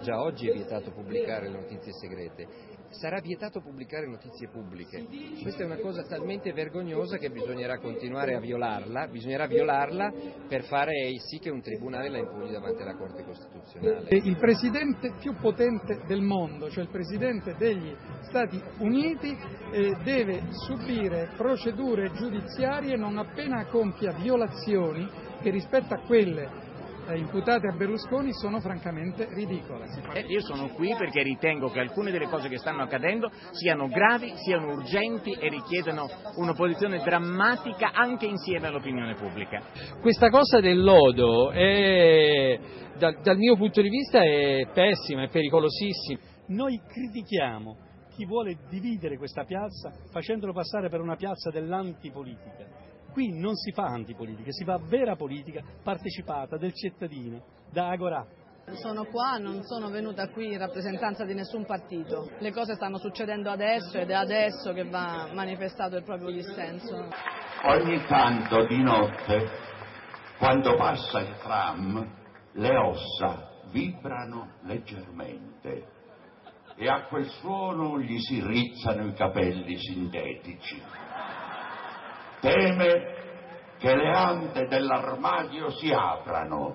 già oggi è vietato pubblicare le notizie segrete, sarà vietato pubblicare notizie pubbliche. Questa è una cosa talmente vergognosa che bisognerà continuare a violarla, per fare sì che un tribunale la impugni davanti alla Corte Costituzionale. Il presidente più potente del mondo, cioè il presidente degli Stati Uniti, deve subire procedure giudiziarie non appena compia violazioni che rispetto a quelle imputate a Berlusconi sono francamente ridicole. Io sono qui perché ritengo che alcune delle cose che stanno accadendo siano gravi, siano urgenti e richiedono una posizione drammatica anche insieme all'opinione pubblica. Questa cosa del lodo è, dal mio punto di vista è pessima, è pericolosissima. Noi critichiamo chi vuole dividere questa piazza facendolo passare per una piazza dell'antipolitica. Qui non si fa antipolitica, si fa vera politica partecipata del cittadino, da Agorà. Sono qua, non sono venuta qui in rappresentanza di nessun partito. Le cose stanno succedendo adesso ed è adesso che va manifestato il proprio dissenso. Ogni tanto di notte, quando passa il tram, le ossa vibrano leggermente e a quel suono gli si rizzano i capelli sintetici. Teme che le ante dell'armadio si aprano,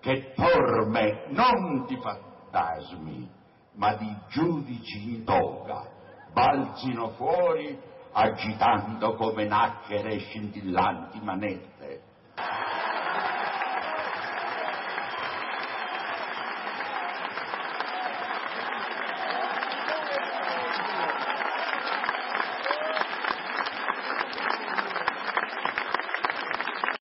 che torme non di fantasmi, ma di giudici in toga balzino fuori agitando come nacchere scintillanti manette.